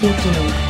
video.